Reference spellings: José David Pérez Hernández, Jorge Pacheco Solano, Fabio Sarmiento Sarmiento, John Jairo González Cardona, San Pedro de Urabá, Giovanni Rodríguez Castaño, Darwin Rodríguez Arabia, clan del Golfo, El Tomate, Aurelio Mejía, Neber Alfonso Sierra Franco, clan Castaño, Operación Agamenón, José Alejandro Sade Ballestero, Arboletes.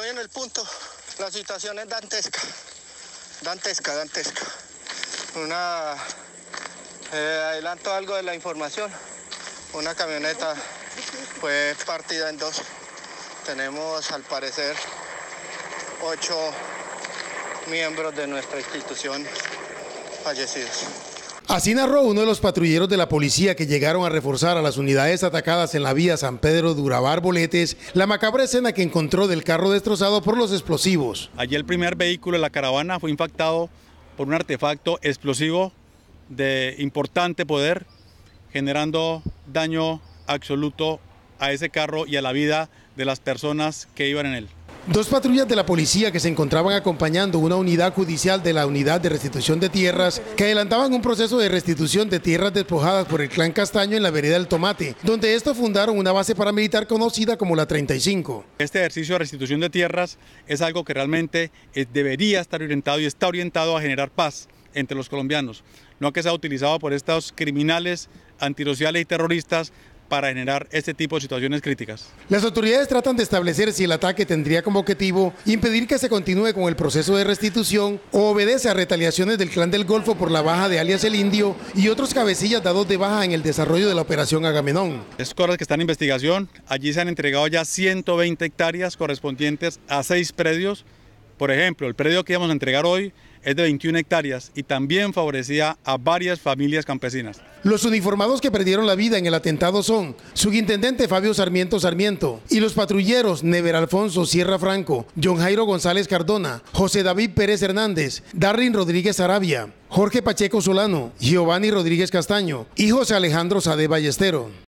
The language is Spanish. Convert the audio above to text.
estoy en el punto. La situación es dantesca. Dantesca. Adelanto algo de la información. Una camioneta fue partida en dos. Tenemos al parecer 8 miembros de nuestra institución fallecidos. Así narró uno de los patrulleros de la policía que llegaron a reforzar a las unidades atacadas en la vía San Pedro de Urabá Arboletes la macabra escena que encontró del carro destrozado por los explosivos. Allí el primer vehículo de la caravana fue impactado por un artefacto explosivo de importante poder, generando daño absoluto a ese carro y a la vida de las personas que iban en él. Dos patrullas de la policía que se encontraban acompañando una unidad judicial de la Unidad de Restitución de Tierras que adelantaban un proceso de restitución de tierras despojadas por el clan Castaño en la vereda El Tomate, donde estos fundaron una base paramilitar conocida como la 35. Este ejercicio de restitución de tierras es algo que realmente debería estar orientado y está orientado a generar paz entre los colombianos, no que sea utilizado por estos criminales antisociales y terroristas para generar este tipo de situaciones críticas. Las autoridades tratan de establecer si el ataque tendría como objetivo impedir que se continúe con el proceso de restitución o obedece a retaliaciones del clan del Golfo por la baja de alias El Indio y otros cabecillas dados de baja en el desarrollo de la operación Agamenón. Es correcto que está en investigación. Allí se han entregado ya 120 hectáreas correspondientes a 6 predios. Por ejemplo, el predio que íbamos a entregar hoy es de 21 hectáreas y también favorecía a varias familias campesinas. Los uniformados que perdieron la vida en el atentado son subintendente Fabio Sarmiento Sarmiento y los patrulleros Neber Alfonso Sierra Franco, John Jairo González Cardona, José David Pérez Hernández, Darwin Rodríguez Arabia, Jorge Pacheco Solano, Giovanni Rodríguez Castaño y José Alejandro Sade Ballestero.